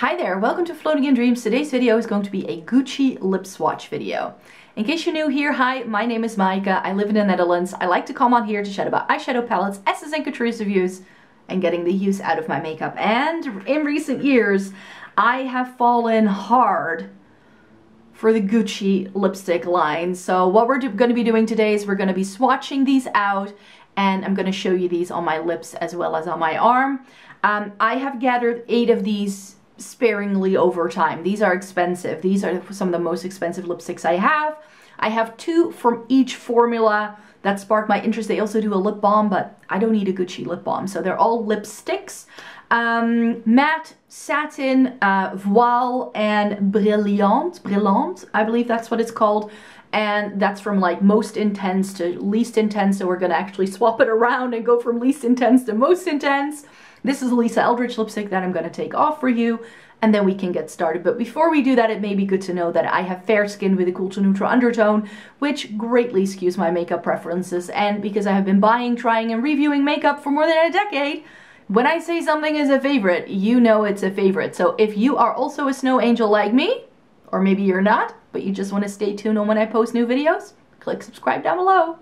Hi there, welcome to Floating in Dreams. Today's video is going to be a Gucci lip swatch video. In case you're new here, hi, my name is Maaike. I live in the Netherlands. I like to come on here to chat about eyeshadow palettes, Essence and Catrice reviews, and getting the use out of my makeup. And in recent years, I have fallen hard for the Gucci lipstick line. So what we're gonna be doing today is we're gonna be swatching these out, and I'm gonna show you these on my lips as well as on my arm. I have gathered 8 of these sparingly over time. These are expensive. These are some of the most expensive lipsticks I have. I have 2 from each formula that sparked my interest. They also do a lip balm, but I don't need a Gucci lip balm. So they're all lipsticks. Matte, Satin, Voile, and Brillant. Brillant, I believe that's what it's called. And that's from like most intense to least intense. So we're gonna actually swap it around and go from least intense to most intense. This is Lisa Eldridge lipstick that I'm going to take off for you, and then we can get started. But before we do that, it may be good to know that I have fair skin with a cool to neutral undertone, which greatly skews my makeup preferences. And because I have been buying, trying, and reviewing makeup for more than a decade, when I say something is a favorite, you know it's a favorite. So if you are also a snow angel like me, or maybe you're not, but you just want to stay tuned on when I post new videos, click subscribe down below.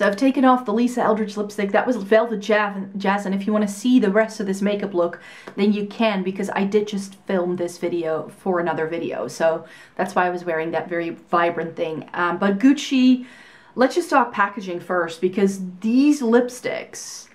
So I've taken off the Lisa Eldridge lipstick. That was Velvet Jazz, and if you want to see the rest of this makeup look, then you can, because I did just film this video for another video. So that's why I was wearing that very vibrant thing. But Gucci, let's just talk packaging first, because these lipsticks,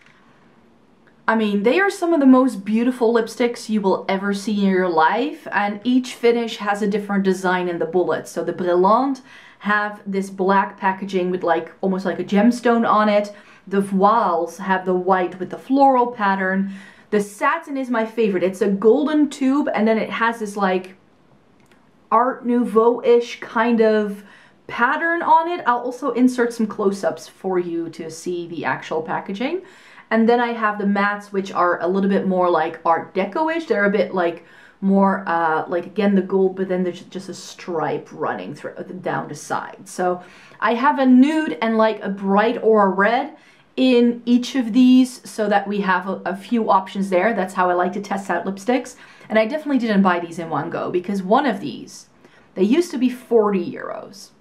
I mean, they are some of the most beautiful lipsticks you will ever see in your life, and each finish has a different design in the bullets. So the Brillant have this black packaging with like almost like a gemstone on it. The Voiles have the white with the floral pattern. The Satin is my favorite. It's a golden tube, and then it has this like Art Nouveau-ish kind of pattern on it. I'll also insert some close-ups for you to see the actual packaging. And then I have the mattes, which are a little bit more like Art Deco-ish. They're a bit like more like, again, the gold, but then there's just a stripe running through down the side. So I have a nude and like a bright or a red in each of these, so that we have a few options there. That's how I like to test out lipsticks. And I definitely didn't buy these in one go, because one of these, they used to be 40 euros,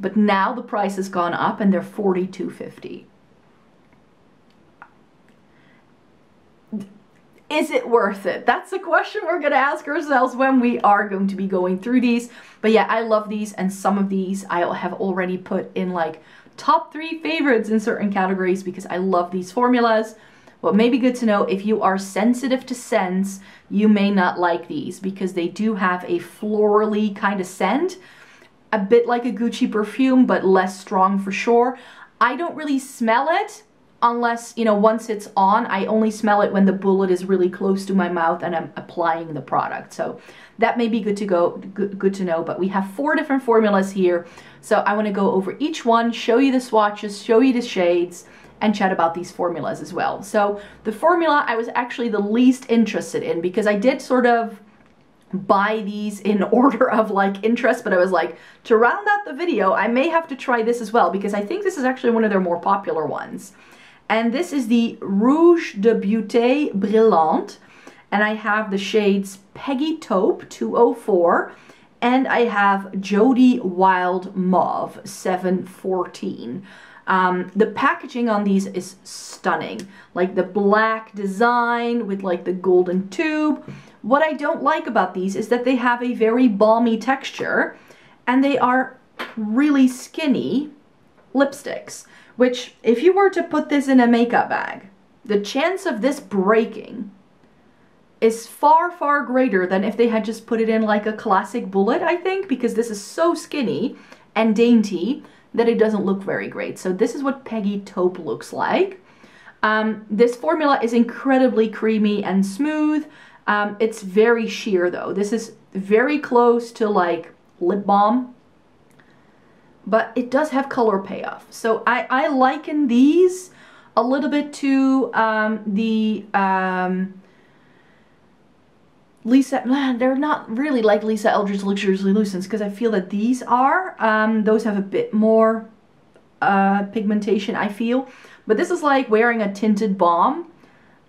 but now the price has gone up and they're 42.50. Is it worth it? That's the question we're gonna ask ourselves when we are going to be going through these. But yeah, I love these, and some of these I have already put in like top 3 favorites in certain categories, because I love these formulas. What may be good to know, if you are sensitive to scents, you may not like these, because they do have a florally kind of scent, a bit like a Gucci perfume, but less strong for sure. I don't really smell it, unless, you know, once it's on. I only smell it when the bullet is really close to my mouth and I'm applying the product. So that may be good to know, but we have 4 different formulas here. So I want to go over each one, show you the swatches, show you the shades, and chat about these formulas as well. So the formula I was actually the least interested in, because I did sort of buy these in order of like interest, but I was like, to round out the video, I may have to try this as well, because I think this is actually one of their more popular ones. And this is the Rouge de Beauté Brillant, and I have the shades Peggy Taupe 204, and I have Jodi Wild Mauve 714. The packaging on these is stunning, like the black design with like the golden tube. What I don't like about these is that they have a very balmy texture, and they are really skinny lipsticks, which if you were to put this in a makeup bag, the chance of this breaking is far, far greater than if they had just put it in like a classic bullet, I think, because this is so skinny and dainty that it doesn't look very great. So this is what Peggy Taupe looks like. This formula is incredibly creamy and smooth. It's very sheer though. This is very close to like lip balm, but it does have color payoff. So I liken these a little bit to Lisa, they're not really like Lisa Eldridge Luxurious Lucents, because I feel that these are, those have a bit more pigmentation, I feel. But this is like wearing a tinted balm,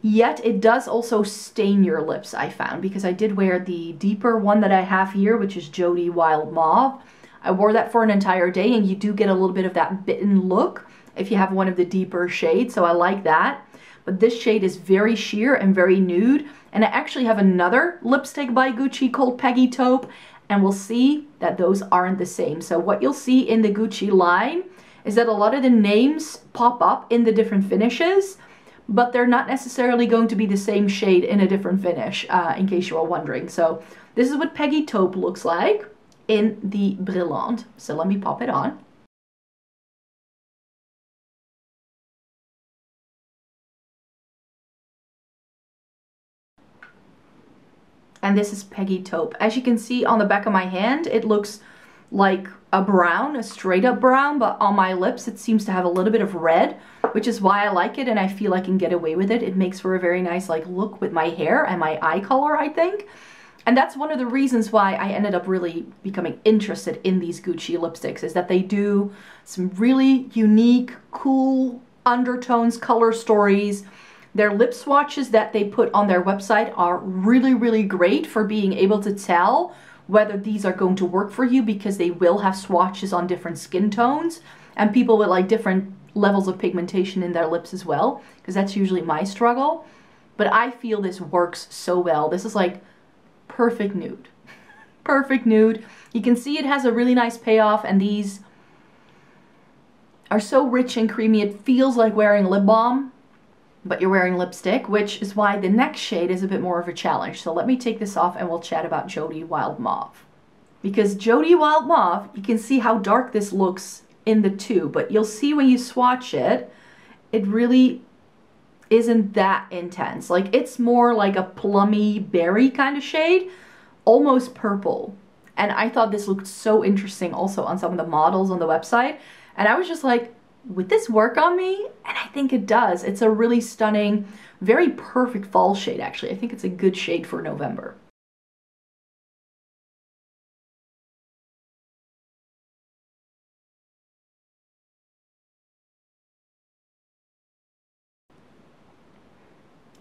yet it does also stain your lips, I found, because I did wear the deeper one that I have here, which is Jodi Wild Mauve. I wore that for an entire day, and you do get a little bit of that bitten look if you have one of the deeper shades, so I like that. But this shade is very sheer and very nude, and I actually have another lipstick by Gucci called Peggy Taupe, and we'll see that those aren't the same. So what you'll see in the Gucci line is that a lot of the names pop up in the different finishes, but they're not necessarily going to be the same shade in a different finish, in case you are wondering. So this is what Peggy Taupe looks like in the Brillant. So let me pop it on. And this is Peggy Taupe. As you can see on the back of my hand, it looks like a brown, a straight up brown, but on my lips it seems to have a little bit of red, which is why I like it and I feel I can get away with it. It makes for a very nice like look with my hair and my eye color, I think. And that's one of the reasons why I ended up really becoming interested in these Gucci lipsticks, is that they do some really unique, cool undertones, color stories. Their lip swatches that they put on their website are really, really great for being able to tell whether these are going to work for you, because they will have swatches on different skin tones and people with like different levels of pigmentation in their lips as well, because that's usually my struggle. But I feel this works so well. This is like perfect nude. Perfect nude. You can see it has a really nice payoff, and these are so rich and creamy. It feels like wearing lip balm, but you're wearing lipstick, which is why the next shade is a bit more of a challenge. So let me take this off and we'll chat about Jodi Wild Mauve. Because Jodi Wild Mauve, you can see how dark this looks in the tube, but you'll see when you swatch it, it really isn't that intense. Like, it's more like a plummy berry kind of shade, almost purple. And I thought this looked so interesting also on some of the models on the website. And I was just like, would this work on me? And I think it does. It's a really stunning, very perfect fall shade, actually. I think it's a good shade for November.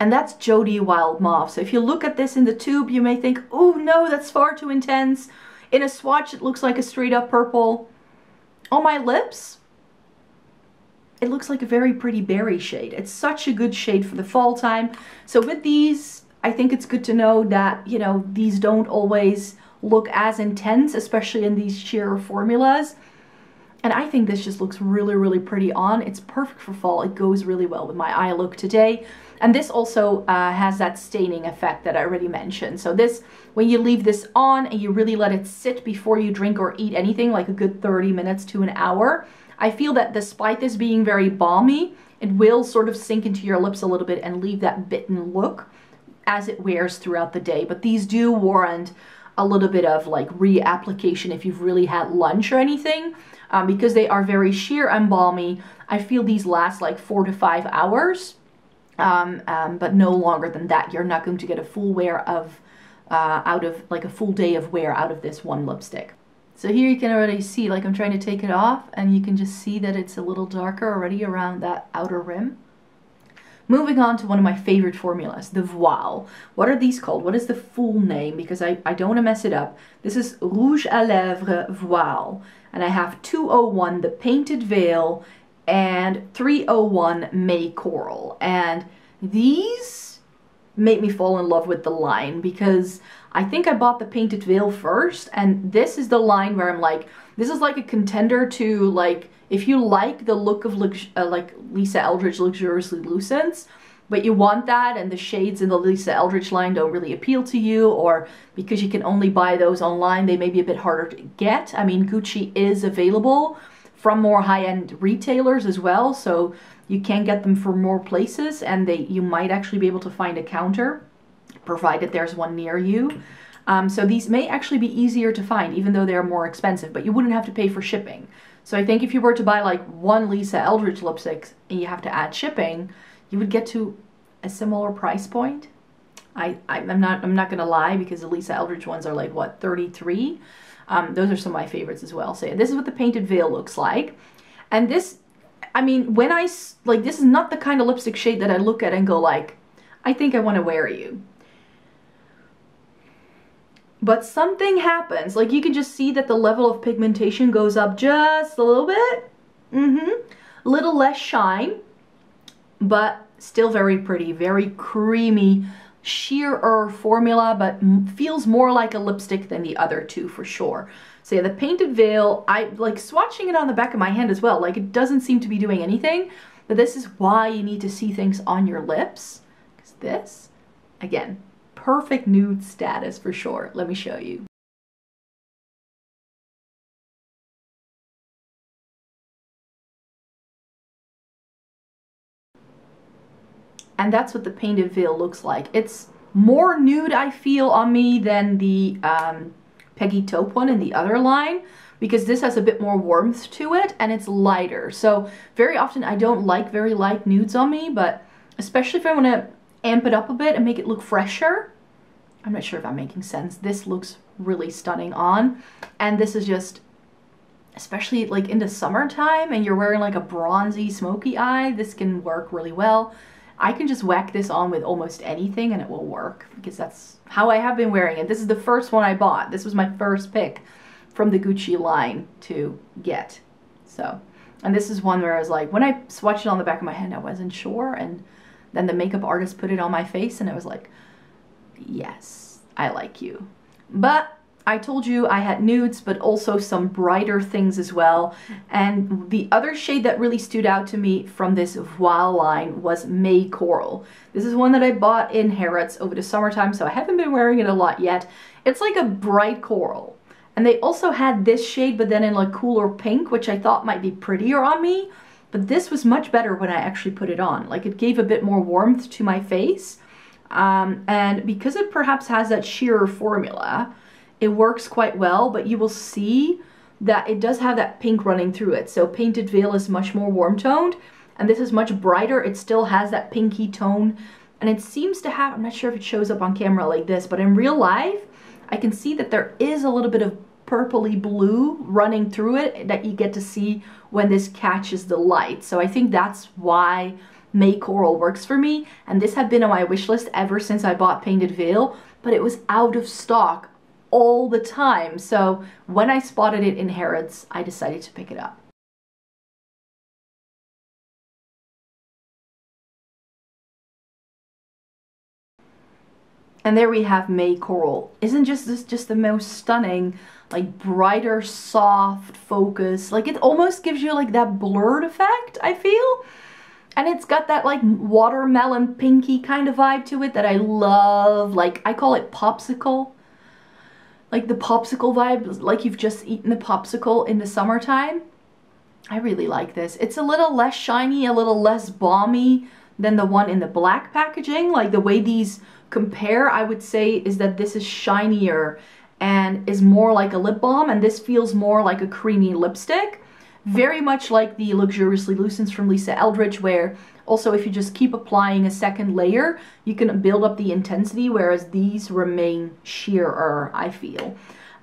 And that's Jodi Wild Mauve. So if you look at this in the tube, you may think, oh no, that's far too intense. In a swatch, it looks like a straight up purple. On my lips, it looks like a very pretty berry shade. It's such a good shade for the fall time. So with these, I think it's good to know that, you know, these don't always look as intense, especially in these sheer formulas. And I think this just looks really, really pretty on. It's perfect for fall. It goes really well with my eye look today. And this also has that staining effect that I already mentioned. So this, when you leave this on and you really let it sit before you drink or eat anything, like a good 30 minutes to an hour, I feel that despite this being very balmy, it will sort of sink into your lips a little bit and leave that bitten look as it wears throughout the day. But these do warrant a little bit of like reapplication if you've really had lunch or anything, because they are very sheer and balmy. I feel these last like 4 to 5 hours, but no longer than that. You're not going to get a full wear of, a full day of wear out of this one lipstick. So here you can already see, like I'm trying to take it off and you can just see that it's a little darker already around that outer rim. Moving on to one of my favorite formulas, the voile. What are these called? What is the full name? Because I don't want to mess it up. This is Rouge à Lèvres Voile. And I have 201, The Painted Veil, and 301, Mae Coral. And these made me fall in love with the line, because I think I bought The Painted Veil first, and this is the line where I'm like, this is like a contender to, like, if you like the look of like Lisa Eldridge Luxuriously Lucents, but you want that and the shades in the Lisa Eldridge line don't really appeal to you, or because you can only buy those online, they may be a bit harder to get. I mean, Gucci is available from more high-end retailers as well, so you can get them from more places, and you might actually be able to find a counter, provided there's one near you. So these may actually be easier to find, even though they're more expensive, but you wouldn't have to pay for shipping. So I think if you were to buy like one Lisa Eldridge lipstick and you have to add shipping, you would get to a similar price point. I'm not gonna lie, because the Lisa Eldridge ones are like, what, 33? Those are some of my favorites as well. So yeah, this is what The Painted Veil looks like. And this, I mean, when I, like, this is not the kind of lipstick shade that I look at and go like, I think I want to wear you. But something happens. Like, you can just see that the level of pigmentation goes up just a little bit. A little less shine, but still very pretty, very creamy, sheerer formula, but feels more like a lipstick than the other two for sure. So yeah, the Painted Veil, I like swatching it on the back of my hand as well. Like, it doesn't seem to be doing anything, but this is why you need to see things on your lips. Because this, again, perfect nude status for sure. Let me show you. And that's what the Painted Veil looks like. It's more nude, I feel, on me than the Peggy Taupe one in the other line, because this has a bit more warmth to it and it's lighter. So very often I don't like very light nudes on me, but especially if I want to amp it up a bit and make it look fresher. I'm not sure if I'm making sense. This looks really stunning on. And this is just, especially like in the summertime and you're wearing like a bronzy smoky eye, this can work really well. I can just whack this on with almost anything and it will work, because that's how I have been wearing it. This is the first one I bought. This was my first pick from the Gucci line to get. So, and this is one where I was like, when I swatched it on the back of my hand, I wasn't sure. And then the makeup artist put it on my face and I was like, yes, I like you. But I told you I had nudes, but also some brighter things as well. And the other shade that really stood out to me from this Voile line was Mae Coral. This is one that I bought in Harrods over the summertime, so I haven't been wearing it a lot yet. It's like a bright coral. And they also had this shade, but then in like cooler pink, which I thought might be prettier on me. But this was much better when I actually put it on. Like, it gave a bit more warmth to my face. And because it perhaps has that sheerer formula, it works quite well, but you will see that it does have that pink running through it. So Painted Veil is much more warm-toned, and this is much brighter. It still has that pinky tone, and it seems to have, I'm not sure if it shows up on camera like this, but in real life, I can see that there is a little bit of purpley blue running through it that you get to see when this catches the light. So I think that's why Mae Coral works for me, and this had been on my wish list ever since I bought Painted Veil, but it was out of stock all the time. So when I spotted it in Harrods, I decided to pick it up. And there we have Mae Coral. Isn't this just the most stunning, like brighter, soft focus. Like, it almost gives you like that blurred effect, I feel. And it's got that like watermelon pinky kind of vibe to it that I love. Like, I call it popsicle. Like the popsicle vibe, like you've just eaten a popsicle in the summertime. I really like this. It's a little less shiny, a little less balmy than the one in the black packaging. Like, the way these compare, I would say, is that this is shinier and is more like a lip balm, and this feels more like a creamy lipstick. Very much like the Luxuriously Lucens from Lisa Eldridge, where also if you just keep applying a second layer, you can build up the intensity, whereas these remain sheerer, I feel.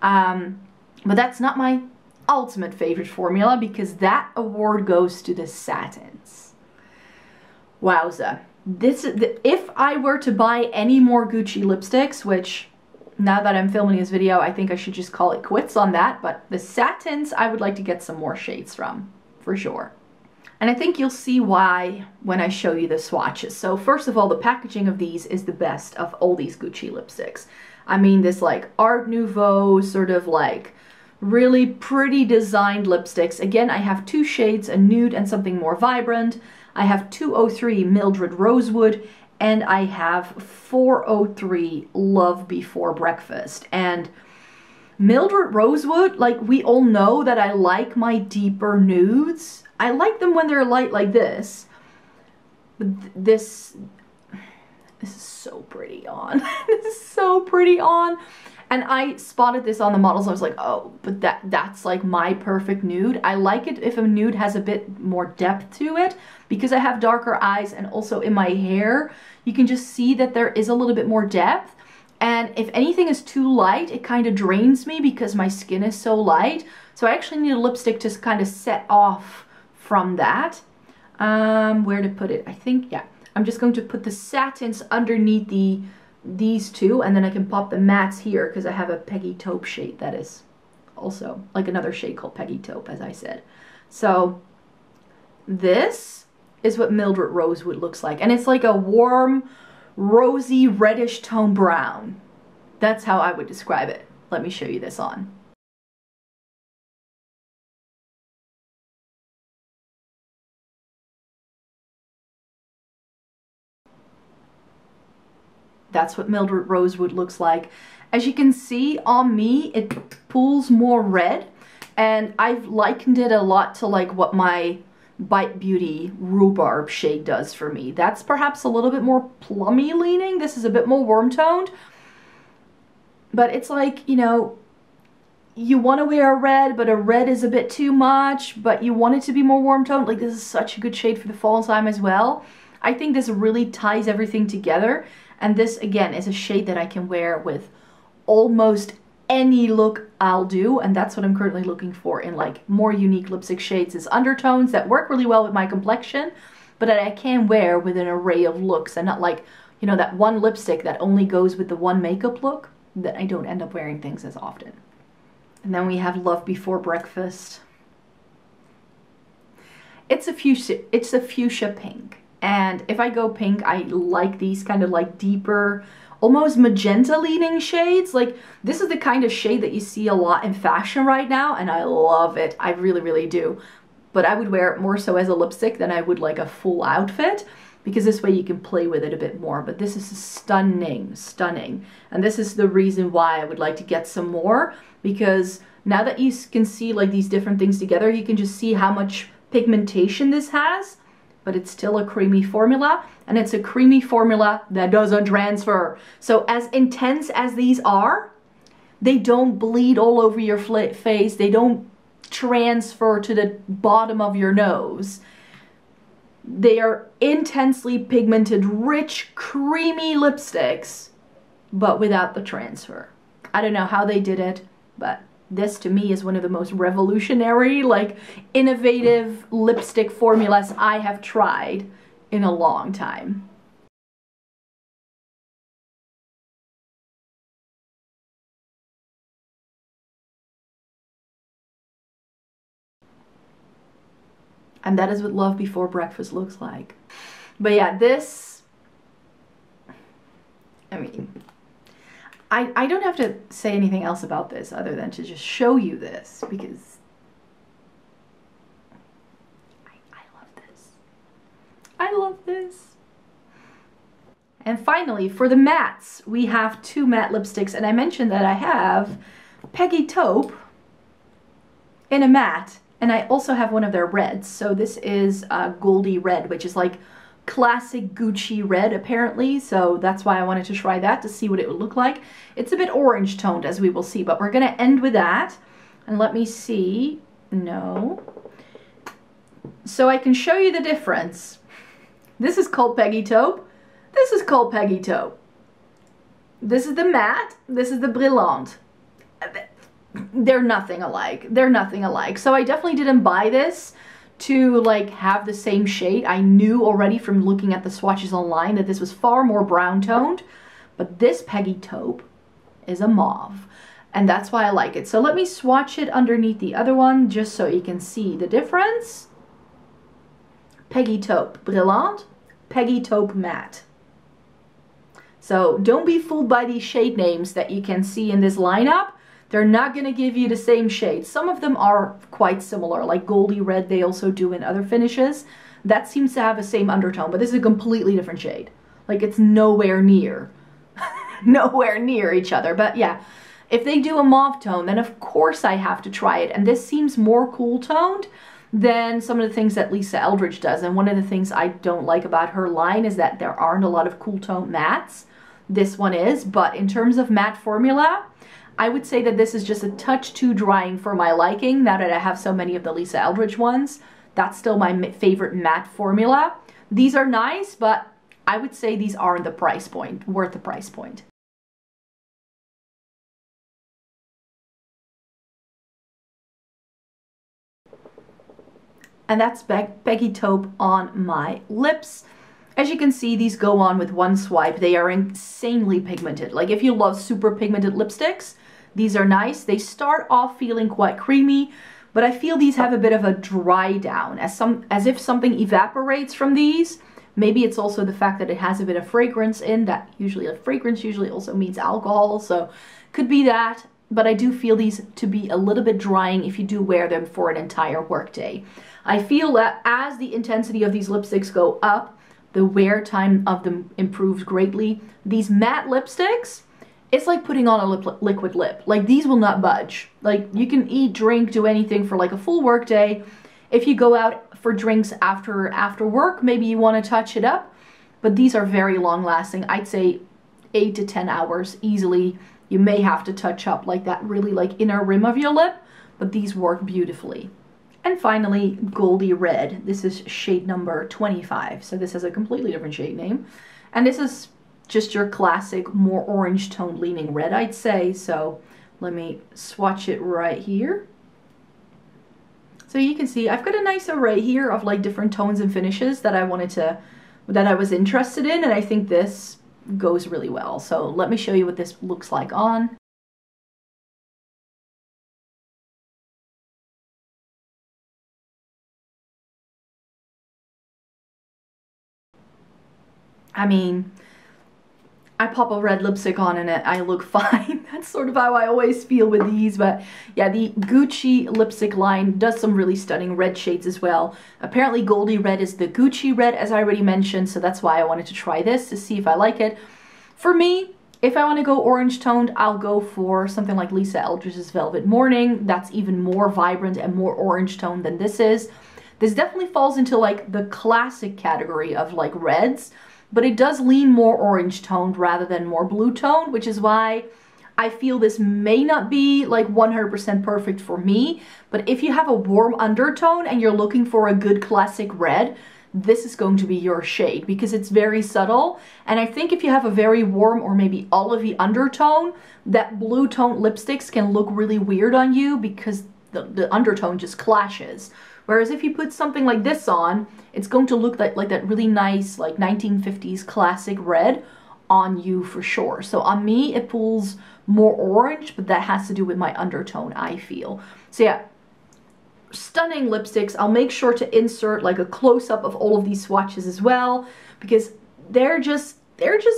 But that's not my ultimate favorite formula, because that award goes to the satins. Wowza. If I were to buy any more Gucci lipsticks, which, now that I'm filming this video, I think I should just call it quits on that, but the satins, I would like to get some more shades from, for sure. And I think you'll see why when I show you the swatches. So first of all, the packaging of these is the best of all these Gucci lipsticks. I mean, this like Art Nouveau, sort of like really pretty designed lipsticks. Again, I have two shades, a nude and something more vibrant. I have 203 Mildred Rosewood, and I have 403 Love Before Breakfast. And Mildred Rosewood, like, we all know that I like my deeper nudes. I like them when they're light like this. But this is so pretty on. This is so pretty on. And I spotted this on the models. I was like, oh, but that's like my perfect nude. I like it if a nude has a bit more depth to it, because I have darker eyes, and also in my hair, you can just see that there is a little bit more depth. And if anything is too light, it kind of drains me because my skin is so light. So I actually need a lipstick to kind of set off from that. Where to put it? I think, yeah, I'm just going to put the satins underneath these two, and then I can pop the mattes here because I have a Peggy Taupe shade that is also like another shade called Peggy Taupe, as I said. So this is what Mildred Rosewood looks like, and it's like a warm rosy reddish tone brown. That's how I would describe it. Let me show you this on. That's what Mildred Rosewood looks like. As you can see on me, it pulls more red, and I've likened it a lot to like what my Bite Beauty rhubarb shade does for me. That's perhaps a little bit more plummy leaning. This is a bit more warm toned, but it's like, you know, you want to wear a red, but a red is a bit too much, but you want it to be more warm toned. Like, this is such a good shade for the fall time as well. I think this really ties everything together. And this, again, is a shade that I can wear with almost any look I'll do, and that's what I'm currently looking for in like more unique lipstick shades, is undertones that work really well with my complexion, but that I can wear with an array of looks, and not like, you know, that one lipstick that only goes with the one makeup look, that I don't end up wearing things as often. And then we have Love Before Breakfast. It's a fuchsia pink. And if I go pink, I like these kind of like deeper, almost magenta leaning shades. Like, this is the kind of shade that you see a lot in fashion right now, and I love it. I really, really do. But I would wear it more so as a lipstick than I would like a full outfit, because this way you can play with it a bit more. But this is stunning, stunning. And this is the reason why I would like to get some more, because now that you can see like these different things together, you can just see how much pigmentation this has. But it's still a creamy formula, and it's a creamy formula that doesn't transfer. So as intense as these are, they don't bleed all over your face. They don't transfer to the bottom of your nose. They are intensely pigmented, rich, creamy lipsticks, but without the transfer. I don't know how they did it, but this to me is one of the most revolutionary, like, innovative lipstick formulas I have tried in a long time. And that is what Love Before Breakfast looks like. But yeah, this, I mean, I don't have to say anything else about this other than to just show you this, because I love this. I love this. And finally, for the mattes, we have two matte lipsticks, and I mentioned that I have Peggy Taupe in a matte, and I also have one of their reds. So this is Goldie Red, which is like classic Gucci red apparently, so that's why I wanted to try that to see what it would look like. It's a bit orange toned, as we will see, but we're gonna end with that. And let me see, no, so I can show you the difference. This is called Peggy Taupe, this is called Peggy Taupe. This is the matte, this is the brillant. They're nothing alike, they're nothing alike. So I definitely didn't buy this to like have the same shade. I knew already from looking at the swatches online that this was far more brown toned, but this Peggy Taupe is a mauve, and that's why I like it. So let me swatch it underneath the other one just so you can see the difference. Peggy Taupe Brillant, Peggy Taupe Matte. So don't be fooled by these shade names that you can see in this lineup. They're not going to give you the same shade. Some of them are quite similar, like Goldie Red, they also do in other finishes. That seems to have the same undertone, but this is a completely different shade. Like, it's nowhere near, nowhere near each other. But yeah, if they do a mauve tone, then of course I have to try it. And this seems more cool toned than some of the things that Lisa Eldridge does. And one of the things I don't like about her line is that there aren't a lot of cool toned mattes. This one is, but in terms of matte formula, I would say that this is just a touch too drying for my liking, now that I have so many of the Lisa Eldridge ones. That's still my favorite matte formula. These are nice, but I would say these are the price point, worth the price point. and that's Peggy Taupe on my lips. As you can see, these go on with one swipe. They are insanely pigmented. Like, if you love super pigmented lipsticks, these are nice. They start off feeling quite creamy, but I feel these have a bit of a dry down, as if something evaporates from these. Maybe it's also the fact that it has a bit of fragrance in that. Usually a fragrance usually also means alcohol, so could be that. But I do feel these to be a little bit drying if you do wear them for an entire workday. I feel that as the intensity of these lipsticks go up, the wear time of them improves greatly. These matte lipsticks, it's like putting on a liquid lip. Like, these will not budge. Like, you can eat, drink, do anything for like a full work day. If you go out for drinks after work, maybe you want to touch it up. But these are very long lasting. I'd say 8 to 10 hours easily. You may have to touch up like that really like inner rim of your lip, but these work beautifully. And finally, Goldie Red. This is shade number 25. So this has a completely different shade name. And this is just your classic, more orange toned leaning red, I'd say. So let me swatch it right here. So you can see I've got a nice array here of like different tones and finishes that I wanted to, that I was interested in, and I think this goes really well. So let me show you what this looks like on. I mean, I pop a red lipstick on and I look fine. That's sort of how I always feel with these. But yeah, the Gucci lipstick line does some really stunning red shades as well. Apparently Goldie Red is the Gucci Red, as I already mentioned, so that's why I wanted to try this to see if I like it. For me, if I want to go orange toned, I'll go for something like Lisa Eldridge's Velvet Morning. That's even more vibrant and more orange toned than this is. This definitely falls into like the classic category of like reds, but it does lean more orange-toned rather than more blue-toned, which is why I feel this may not be like 100% perfect for me. But if you have a warm undertone and you're looking for a good classic red, this is going to be your shade because it's very subtle. And I think if you have a very warm or maybe olivey undertone, that blue-toned lipsticks can look really weird on you because the undertone just clashes. Whereas if you put something like this on, it's going to look like that really nice like 1950s classic red on you for sure. So on me, it pulls more orange, but that has to do with my undertone, I feel. So yeah, stunning lipsticks. I'll make sure to insert like a close-up of all of these swatches as well, because they're just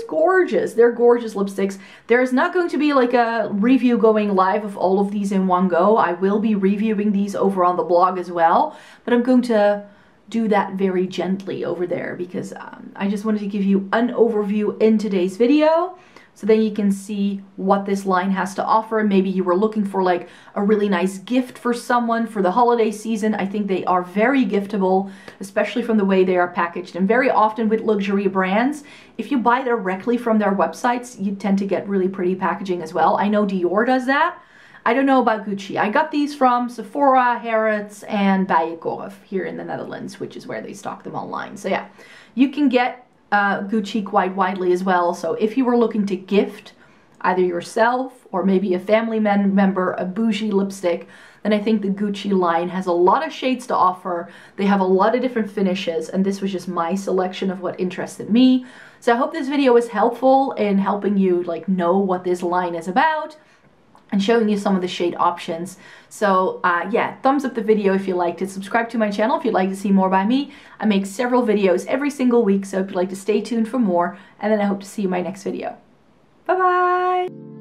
gorgeous. They're gorgeous lipsticks. There's not going to be like a review going live of all of these in one go. I will be reviewing these over on the blog as well, but I'm going to do that very gently over there because I just wanted to give you an overview in today's video so then you can see what this line has to offer. Maybe you were looking for like a really nice gift for someone for the holiday season. I think they are very giftable, especially from the way they are packaged. And very often with luxury brands, if you buy directly from their websites, you tend to get really pretty packaging as well. I know Dior does that. I don't know about Gucci. I got these from Sephora, Harrods, and Bijenkorf here in the Netherlands, which is where they stock them online. So yeah, you can get Gucci quite widely as well. So if you were looking to gift either yourself or maybe a family member a bougie lipstick, then I think the Gucci line has a lot of shades to offer. They have a lot of different finishes, and this was just my selection of what interested me. So I hope this video was helpful in helping you like know what this line is about and showing you some of the shade options. So yeah, thumbs up the video if you liked it. Subscribe to my channel if you'd like to see more by me. I make several videos every single week, so if you'd like to stay tuned for more, and then I hope to see you in my next video. Bye-bye!